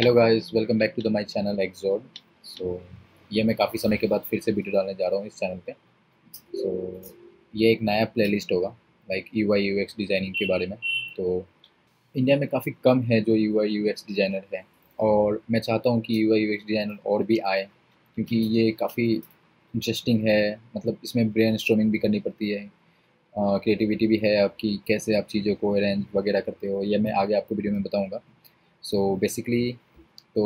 Hello guys, welcome back to the my channel XOAD। So ये मैं काफ़ी समय के बाद फिर से वीडियो डालने जा रहा हूँ इस चैनल पे। सो ये एक नया प्लेलिस्ट होगा लाइक UI UX डिज़ाइनिंग के बारे में। तो इंडिया में काफ़ी कम है जो UI UX डिज़ाइनर है, और मैं चाहता हूँ कि UI UX डिज़ाइनर और भी आए, क्योंकि ये काफ़ी इंटरेस्टिंग है। मतलब इसमें ब्रेनस्टॉर्मिंग भी करनी पड़ती है, क्रिएटिविटी भी है आपकी, कैसे आप चीज़ों को अरेंज वगैरह करते हो। यह मैं आगे आपको वीडियो में बताऊँगा। सो बेसिकली तो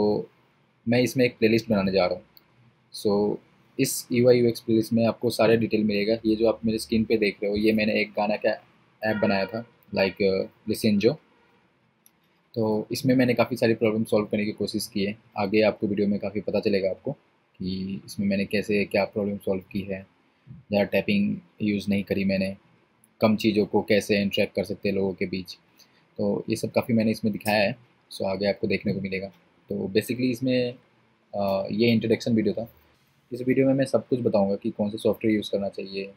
मैं इसमें एक प्लेलिस्ट बनाने जा रहा हूँ। सो इस UI UX प्लेलिस्ट में आपको सारे डिटेल मिलेगा। ये जो आप मेरे स्क्रीन पे देख रहे हो, ये मैंने एक गाना का ऐप बनाया था लाइक लिसन जो। तो इसमें मैंने काफ़ी सारी प्रॉब्लम सॉल्व करने की कोशिश की है। आगे आपको वीडियो में काफ़ी पता चलेगा आपको कि इसमें मैंने कैसे क्या प्रॉब्लम सॉल्व की है। ज़्यादा टैपिंग यूज़ नहीं करी मैंने, कम चीज़ों को कैसे इंटरेक्ट कर सकते हैं लोगों के बीच, तो ये सब काफ़ी मैंने इसमें दिखाया है। सो आगे आपको देखने को मिलेगा। तो बेसिकली इसमें ये इंट्रोडक्शन वीडियो था। इस वीडियो में मैं सब कुछ बताऊंगा कि कौन से सॉफ्टवेयर यूज़ करना चाहिए,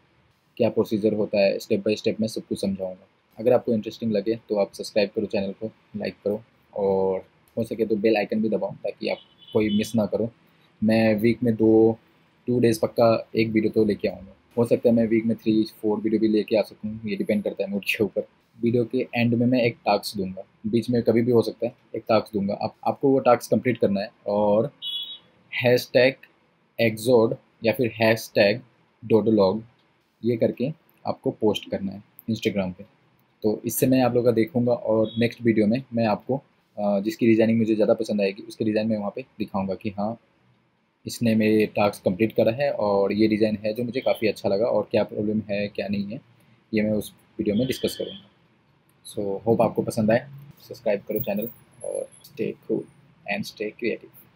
क्या प्रोसीजर होता है, स्टेप बाय स्टेप मैं सब कुछ समझाऊंगा। अगर आपको इंटरेस्टिंग लगे तो आप सब्सक्राइब करो चैनल को, लाइक करो, और हो सके तो बेल आइकन भी दबाओ ताकि आप कोई मिस ना करो। मैं वीक में टू डेज़ पक्का एक वीडियो तो लेके आऊँगा। हो सकता है मैं वीक में 3-4 वीडियो भी लेके आ सकूँ, ये डिपेंड करता है मूड के ऊपर। वीडियो के एंड में मैं एक टास्क दूंगा, बीच में कभी भी हो सकता है एक टास्क दूंगा। आपको वो टास्क कंप्लीट करना है और #XOAD या फिर #Dodolog ये करके आपको पोस्ट करना है इंस्टाग्राम पे। तो इससे मैं आप लोगों का देखूंगा, और नेक्स्ट वीडियो में मैं आपको जिसकी डिज़ाइनिंग मुझे ज़्यादा पसंद आएगी उसके डिज़ाइन में वहाँ पर दिखाऊँगा कि हाँ, इसने मेरे टास्क कंप्लीट करा है और ये डिज़ाइन है जो मुझे काफ़ी अच्छा लगा, और क्या प्रॉब्लम है क्या नहीं है ये मैं उस वीडियो में डिस्कस करूँगा। सो होप आपको पसंद आए। सब्सक्राइब करो चैनल और stay cool and stay creative.